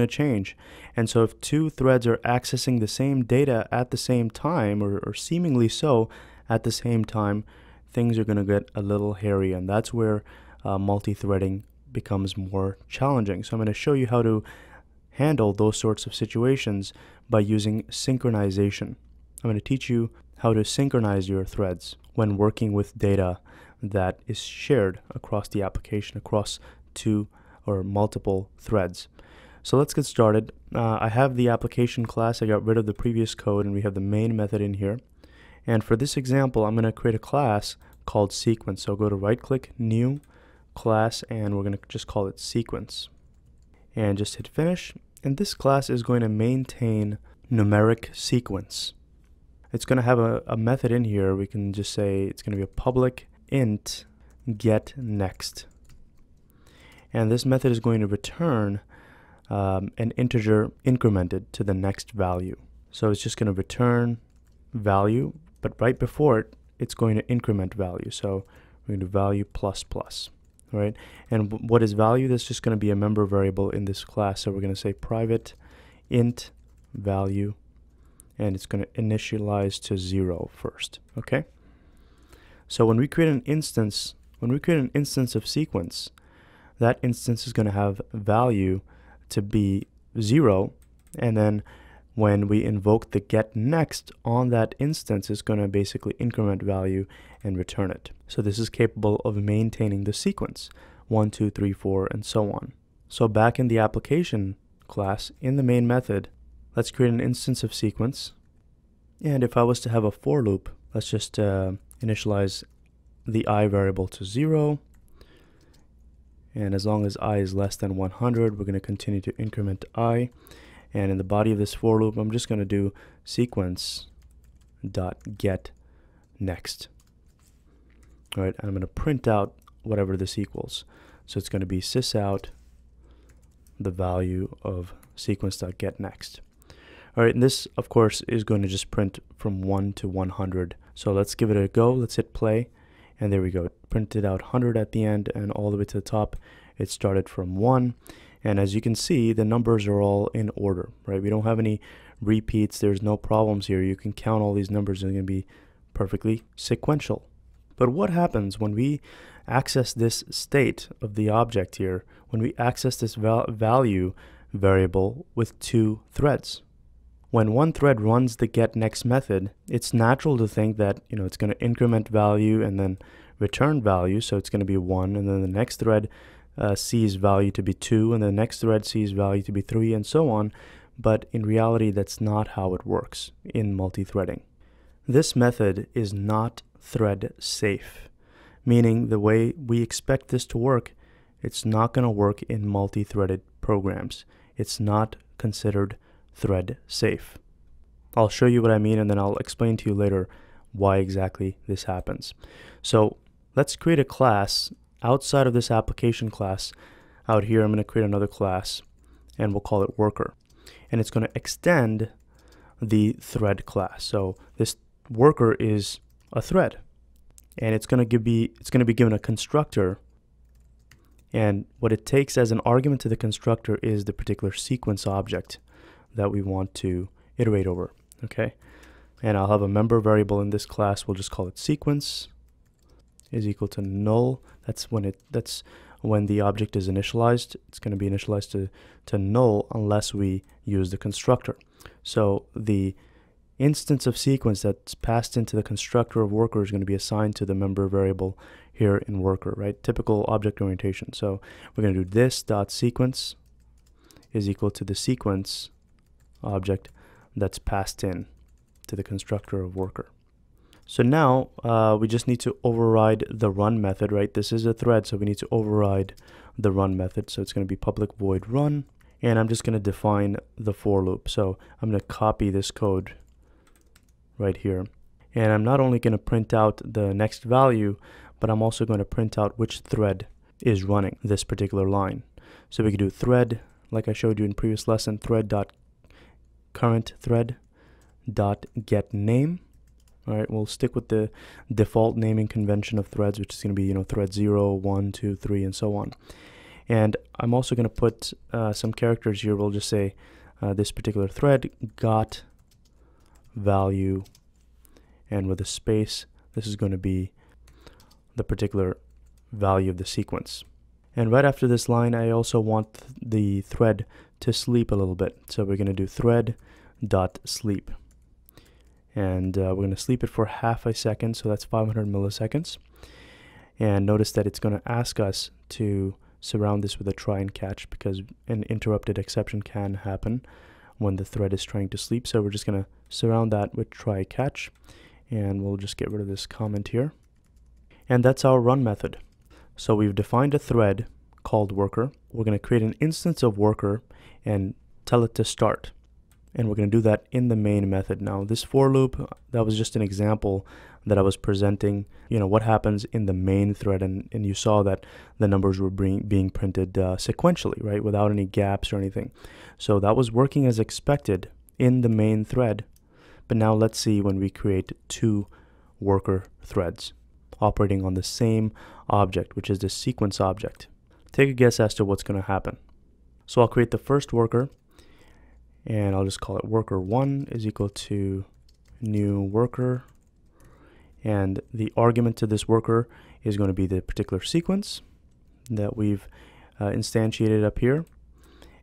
to change. And so if two threads are accessing the same data at the same time, or seemingly so at the same time, things are going to get a little hairy, and that's where multi-threading becomes more challenging. So I'm going to show you how to handle those sorts of situations by using synchronization. I'm going to teach you how to synchronize your threads when working with data that is shared across the application, across two or multiple threads. So let's get started. I have the application class. I got rid of the previous code, and we have the main method in here. And for this example, I'm going to create a class called sequence. So go to right click, new class, and we're going to just call it sequence. And just hit finish. And this class is going to maintain numeric sequence. It's going to have a method in here. We can just say it's going to be a public int get next. And this method is going to return an integer incremented to the next value. So it's just going to return value, but right before it, it's going to increment value. So we're going to value plus plus, right? And what is value? That's just going to be a member variable in this class. So we're going to say private int value, and it's going to initialize to 0 first, okay? So when we create an instance, of sequence, that instance is going to have value to be 0, and then when we invoke the get next on that instance, it's going to basically increment value and return it. So this is capable of maintaining the sequence 1, 2, 3, 4, and so on. So back in the application class, in the main method, let's create an instance of sequence. And if I was to have a for loop, let's just initialize the I variable to 0. And as long as I is less than 100, we're going to continue to increment I. And in the body of this for loop, I'm just going to do sequence.getNext. All right, I'm going to print out whatever this equals. So it's going to be sysout the value of sequence.getNext. All right, and this, of course, is going to just print from 1 to 100. So let's give it a go. Let's hit play. And there we go. It printed out 100 at the end, and all the way to the top, it started from 1. And as you can see, the numbers are all in order, right? We don't have any repeats. There's no problems here. You can count all these numbers. They're going to be perfectly sequential. But what happens when we access this state of the object here, when we access this value variable with two threads? When one thread runs the getNext method, it's natural to think that, you know, it's going to increment value and then return value. So it's going to be 1, and then the next thread sees value to be 2, and the next thread sees value to be 3, and so on. But in reality, that's not how it works in multi-threading. This method is not thread safe, meaning the way we expect this to work, it's not going to work in multi-threaded programs. It's not considered thread safe. I'll show you what I mean, and then I'll explain to you later why exactly this happens. So let's create a class outside of this application class. Out here, I'm going to create another class, and we'll call it worker. And it's going to extend the thread class. So this worker is a thread, and it's going to be given a constructor. And what it takes as an argument to the constructor is the particular sequence object that we want to iterate over, okay? And I'll have a member variable in this class. We'll just call it sequence is equal to null. That's when the object is initialized. It's going to be initialized to null unless we use the constructor. So the instance of sequence that's passed into the constructor of worker is going to be assigned to the member variable here in worker, right? Typical object orientation. So we're going to do this dot sequence is equal to the sequence object that's passed in to the constructor of worker. So now we just need to override the run method, right? This is a thread, so we need to override the run method. So it's going to be public void run, and I'm just going to define the for loop. So I'm going to copy this code right here, and I'm not only going to print out the next value, but I'm also going to print out which thread is running this particular line. So we can do thread, like I showed you in previous lesson, thread.currentThread.getName. All right, we'll stick with the default naming convention of threads, which is going to be, you know, thread 0, 1, 2, 3, and so on. And I'm also going to put some characters here. We'll just say this particular thread got value, and with a space, this is going to be the particular value of the sequence. And right after this line, I also want the thread to sleep a little bit. So we're going to do thread.sleep. And we're going to sleep it for half a second, so that's 500 milliseconds. And notice that it's going to ask us to surround this with a try and catch, because an interrupted exception can happen when the thread is trying to sleep. So we're just going to surround that with try catch. And we'll just get rid of this comment here. And that's our run method. So we've defined a thread called worker. We're going to create an instance of worker and tell it to start. And we're going to do that in the main method. Now, this for loop, that was just an example that I was presenting, what happens in the main thread. And you saw that the numbers were being printed sequentially, right, without any gaps or anything. So that was working as expected in the main thread. But now let's see when we create two worker threads operating on the same object, which is the sequence object. Take a guess as to what's going to happen. So I'll create the first worker, and I'll just call it worker1 is equal to new worker, and the argument to this worker is going to be the particular sequence that we've instantiated up here.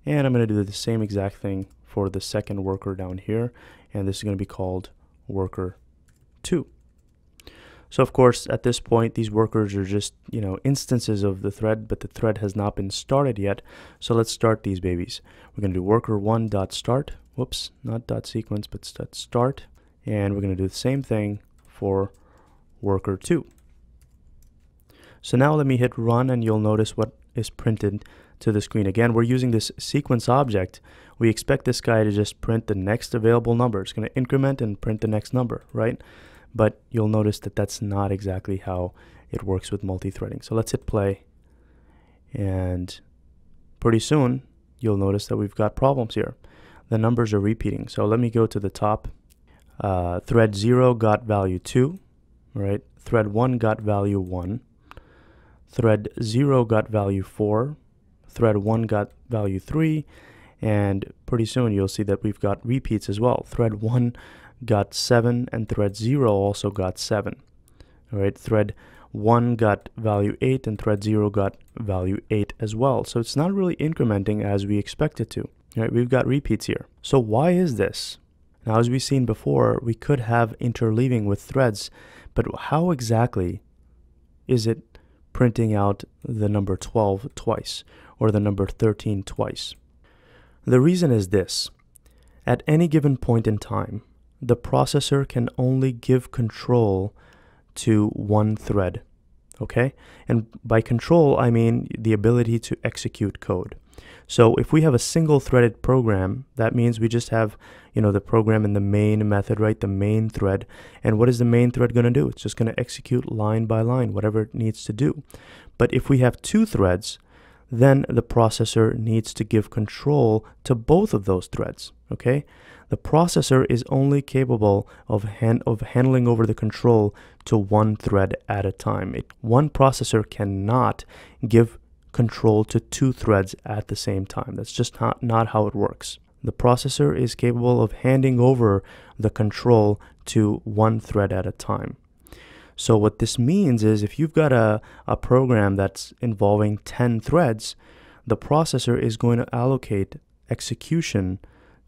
And I'm going to do the same exact thing for the second worker down here, and this is going to be called worker2. So of course, at this point, these workers are just, instances of the thread, but the thread has not been started yet. So let's start these babies. We're going to do worker1.start. Whoops, not dot sequence, but .start. And we're going to do the same thing for worker2. So now let me hit run, and you'll notice what is printed to the screen. Again, we're using this sequence object. We expect this guy to just print the next available number. It's going to increment and print the next number, right? But you'll notice that that's not exactly how it works with multi-threading. So let's hit play, and pretty soon you'll notice that we've got problems here. The numbers are repeating. So let me go to the top. Thread 0 got value 2, right? Thread 1 got value 1. Thread 0 got value 4. Thread 1 got value 3. And pretty soon you'll see that we've got repeats as well. Thread 1 got 7, and thread 0 also got 7. All right, thread 1 got value 8, and thread 0 got value 8 as well. So it's not really incrementing as we expect it to. All right, we've got repeats here. So why is this? Now, as we've seen before, we could have interleaving with threads, but how exactly is it printing out the number 12 twice or the number 13 twice? The reason is this. At any given point in time, the processor can only give control to one thread, okay? And by control, I mean the ability to execute code. So if we have a single-threaded program, that means we just have, the program in the main method, right? The main thread. And what is the main thread going to do? It's just going to execute line by line, whatever it needs to do. But if we have two threads, then the processor needs to give control to both of those threads, okay? The processor is only capable of handling over the control to one thread at a time. One processor cannot give control to two threads at the same time. That's just not how it works. The processor is capable of handing over the control to one thread at a time. So what this means is if you've got a program that's involving 10 threads, the processor is going to allocate execution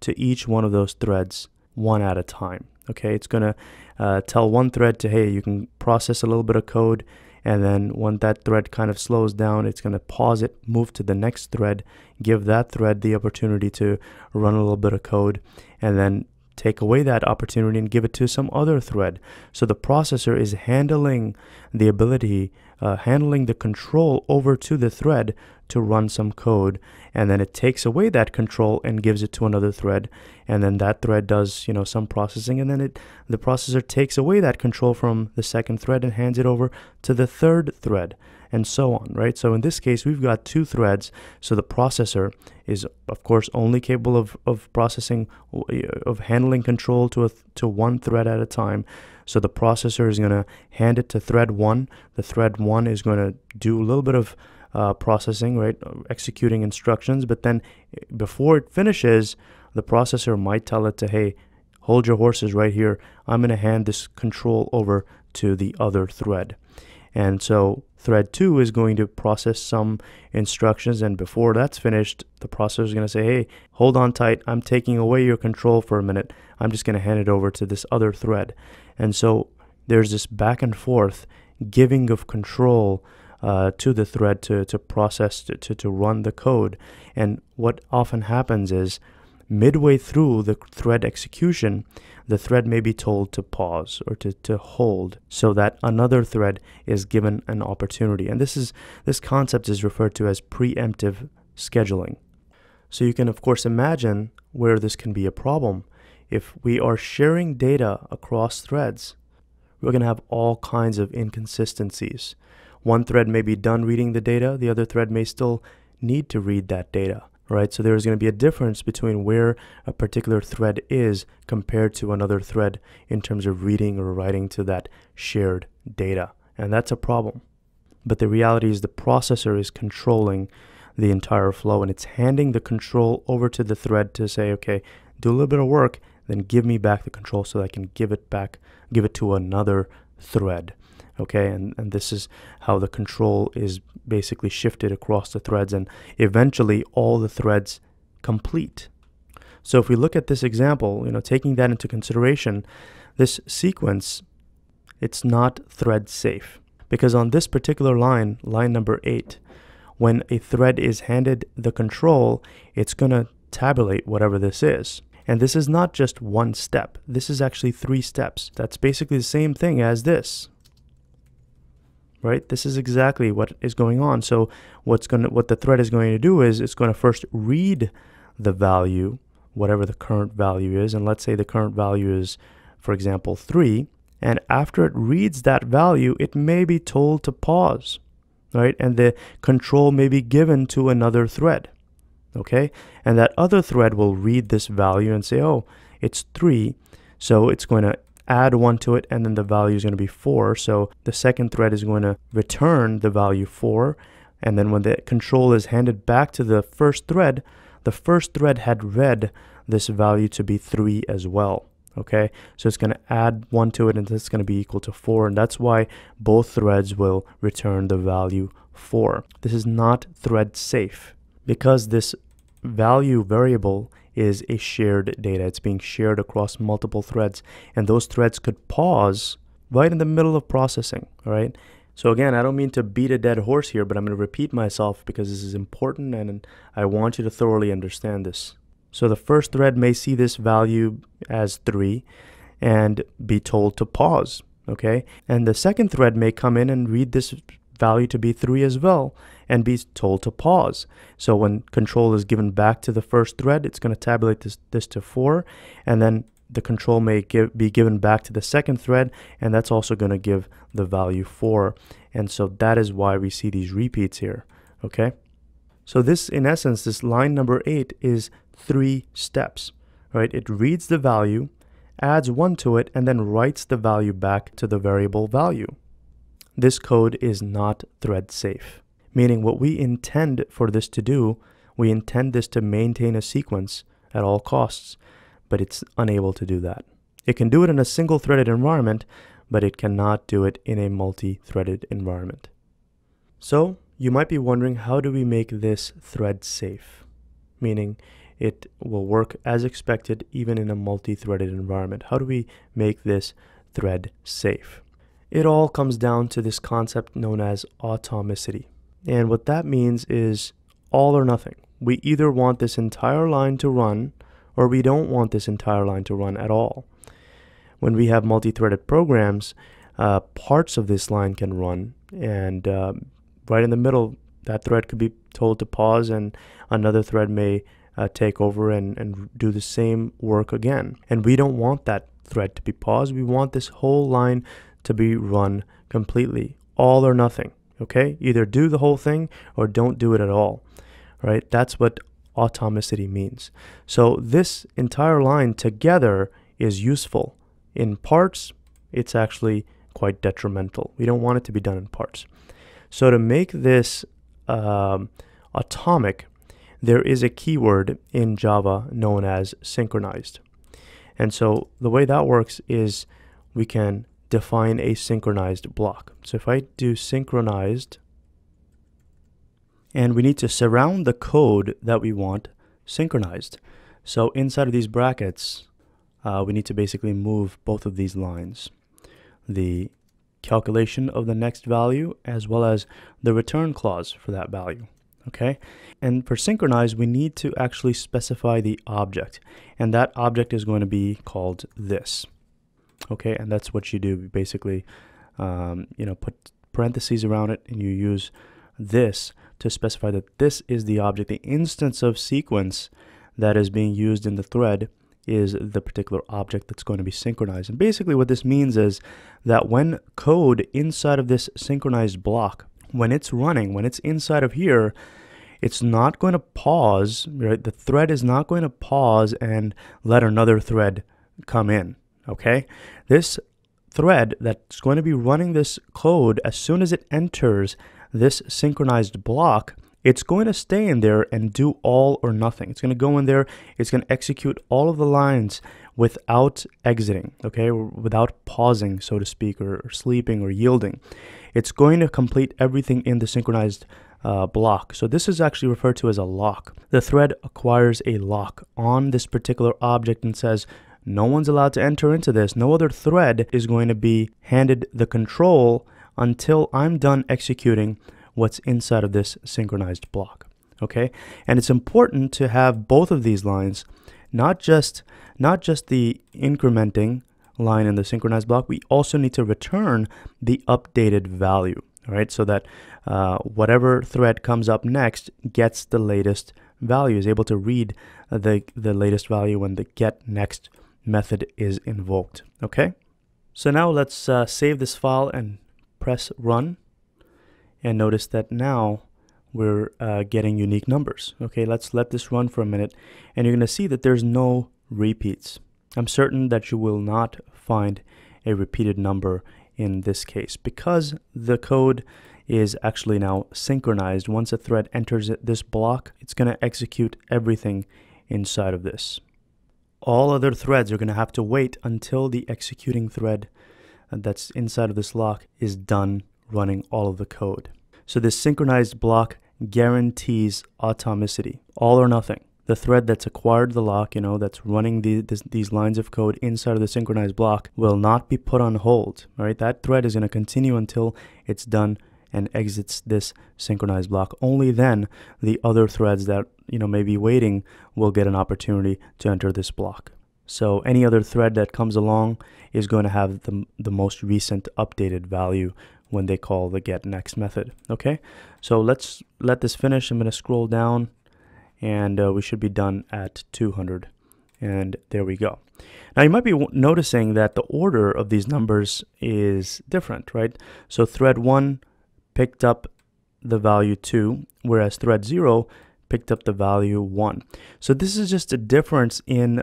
to each one of those threads one at a time. Okay, it's going to tell one thread to, hey, you can process a little bit of code, and then when that thread kind of slows down, it's going to pause it, move to the next thread, give that thread the opportunity to run a little bit of code, and then take away that opportunity and give it to some other thread. So the processor is handling the ability, handling the control over to the thread to run some code, and then it takes away that control and gives it to another thread, and then that thread does, some processing, and then the processor takes away that control from the second thread and hands it over to the third thread, and so on, right? So in this case, we've got two threads, so the processor is, of course, only capable of processing, of handling control to one thread at a time. So the processor is going to hand it to thread 1. The thread 1 is going to do a little bit of processing, right, executing instructions, but then before it finishes, the processor might tell it to, hey, hold your horses right here. I'm going to hand this control over to the other thread. And so thread 2 is going to process some instructions, and before that's finished, the processor is going to say, hey, hold on tight, I'm taking away your control for a minute. I'm just going to hand it over to this other thread. And so there's this back and forth giving of control to the thread to process, to run the code. And what often happens is midway through the thread execution, the thread may be told to pause or to hold so that another thread is given an opportunity. And this concept is referred to as preemptive scheduling. So you can, of course, imagine where this can be a problem. If we are sharing data across threads, we're going to have all kinds of inconsistencies. One thread may be done reading the data, the other thread may still need to read that data. Right, so there's going to be a difference between where a particular thread is compared to another thread in terms of reading or writing to that shared data. And that's a problem. But the reality is the processor is controlling the entire flow, and it's handing the control over to the thread to say, okay, do a little bit of work, then give me back the control so that I can give it to another thread. Okay, and this is how the control is basically shifted across the threads, and eventually all the threads complete. So if we look at this example, you know, taking that into consideration, this sequence, it's not thread safe, because on this particular line, line number 8, when a thread is handed the control, it's going to tabulate whatever this is. And this is not just one step. This is actually 3 steps. That's basically the same thing as this. Right? This is exactly what is going on. So what the thread is going to do is it's going to first read the value, whatever the current value is. And let's say the current value is, for example, 3. And after it reads that value, it may be told to pause, right? And the control may be given to another thread, okay? And that other thread will read this value and say, oh, it's 3. So it's going to add 1 to it, and then the value is going to be 4. So the second thread is going to return the value 4. And then when the control is handed back to the first thread had read this value to be 3 as well. Okay, so it's going to add 1 to it, and it's going to be equal to 4. And that's why both threads will return the value 4. This is not thread safe, because this value variable is a shared data. It's being shared across multiple threads, and those threads could pause right in the middle of processing. All right. So again, I don't mean to beat a dead horse here, but I'm going to repeat myself because this is important and I want you to thoroughly understand this. So the first thread may see this value as 3 and be told to pause. Okay. And the second thread may come in and read this value to be 3 as well and be told to pause. So when control is given back to the first thread, it's going to tabulate this to 4, and then the control may be given back to the second thread, and that's also going to give the value 4. And so that is why we see these repeats here, okay? So this, in essence, this line number 8 is 3 steps, right? It reads the value, adds 1 to it, and then writes the value back to the variable value. This code is not thread safe, meaning what we intend for this to do, we intend this to maintain a sequence at all costs, but it's unable to do that. It can do it in a single threaded environment, but it cannot do it in a multi-threaded environment. So you might be wondering, how do we make this thread safe? Meaning it will work as expected even in a multi-threaded environment. How do we make this thread safe? It all comes down to this concept known as atomicity. And what that means is all or nothing. We either want this entire line to run, or we don't want this entire line to run at all. When we have multi-threaded programs, parts of this line can run, and right in the middle, that thread could be told to pause, and another thread may take over and do the same work again. And we don't want that thread to be paused. We want this whole line to be run completely, all or nothing, okay? Either do the whole thing or don't do it at all, right? That's what atomicity means. So this entire line together is useful. In parts, it's actually quite detrimental. We don't want it to be done in parts. So to make this atomic, there is a keyword in Java known as synchronized. And so the way that works is we can define a synchronized block. So if I do synchronized, and we need to surround the code that we want synchronized. So inside of these brackets, we need to basically move both of these lines, the calculation of the next value as well as the return clause for that value. Okay, and for synchronize, we need to actually specify the object, and that object is going to be called this. Okay, and that's what you do. Basically, you know, put parentheses around it, and you use this to specify that this is the object. The instance of sequence that is being used in the thread is the particular object that's going to be synchronized. And basically what this means is that when code inside of this synchronized block, when it's running, when it's inside of here, it's not going to pause, right? The thread is not going to pause and let another thread come in, okay? This thread that's going to be running this code, as soon as it enters this synchronized block, it's going to stay in there and do all or nothing. It's going to go in there, it's going to execute all of the lines without exiting, okay, without pausing, so to speak, or sleeping or yielding. It's going to complete everything in the synchronized block. So this is actually referred to as a lock. The thread acquires a lock on this particular object and says, no one's allowed to enter into this. No other thread is going to be handed the control until I'm done executing what's inside of this synchronized block, okay? And it's important to have both of these lines, not just the incrementing line in the synchronized block. We also need to return the updated value, all right? So that whatever thread comes up next gets the latest value, is able to read the latest value when the get next method is invoked, okay? So now let's save this file and press run. And notice that now we're getting unique numbers. Okay, let's let this run for a minute, and you're going to see that there's no repeats. I'm certain that you will not find a repeated number in this case because the code is actually now synchronized. Once a thread enters this block, it's going to execute everything inside of this. All other threads are going to have to wait until the executing thread that's inside of this lock is done running all of the code. So this synchronized block guarantees atomicity, all or nothing. The thread that's acquired the lock, you know, that's running these lines of code inside of the synchronized block will not be put on hold, right? That thread is going to continue until it's done and exits this synchronized block. Only then the other threads that, you know, may be waiting will get an opportunity to enter this block. So any other thread that comes along is going to have the most recent updated value when they call the get next method. Okay, so let's let this finish. I'm going to scroll down, and we should be done at 200, and there we go. Now you might be noticing that the order of these numbers is different, right? So thread 1 picked up the value 2, whereas thread 0 picked up the value 1. So this is just a difference in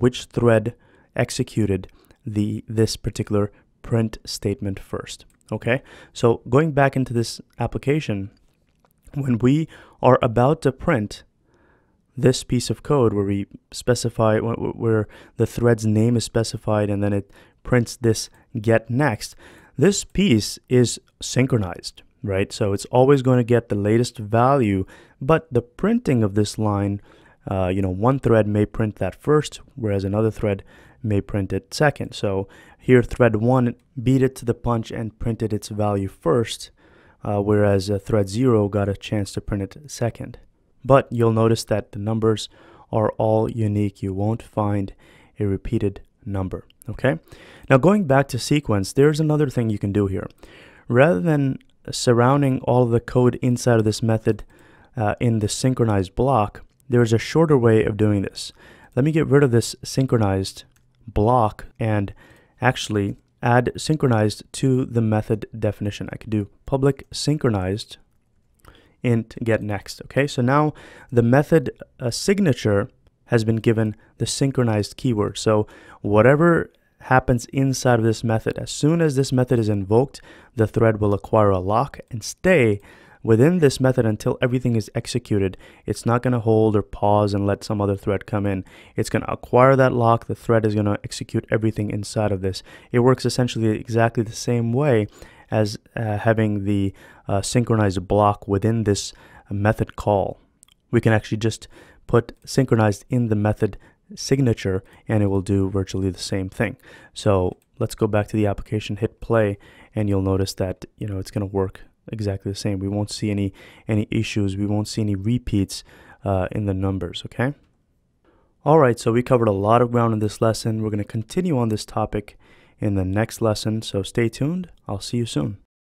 which thread executed this particular print statement first. Okay, so going back into this application, when we are about to print this piece of code where we specify where the thread's name is specified and then it prints this get next, this piece is synchronized, right? So it's always going to get the latest value, but the printing of this line, you know, one thread may print that first, whereas another thread may print it second. So here thread 1 beat it to the punch and printed its value first, whereas thread 0 got a chance to print it second. But you'll notice that the numbers are all unique. You won't find a repeated number, okay? Now going back to sequence, there's another thing you can do here. Rather than surrounding all of the code inside of this method in the synchronized block, there's a shorter way of doing this. Let me get rid of this synchronized block and actually add synchronized to the method definition. I could do public synchronized int get next. Okay, so now the method signature has been given the synchronized keyword. So whatever happens inside of this method, as soon as this method is invoked, the thread will acquire a lock and stay within this method until everything is executed. It's not going to hold or pause and let some other thread come in. It's going to acquire that lock. The thread is going to execute everything inside of this. It works essentially exactly the same way as having the synchronized block within this method call. We can actually just put synchronized in the method signature and it will do virtually the same thing. So let's go back to the application, hit play, and you'll notice that, you know, it's going to work exactly the same. We won't see any issues. We won't see any repeats in the numbers, okay? All right, so we covered a lot of ground in this lesson. We're going to continue on this topic in the next lesson, so stay tuned. I'll see you soon.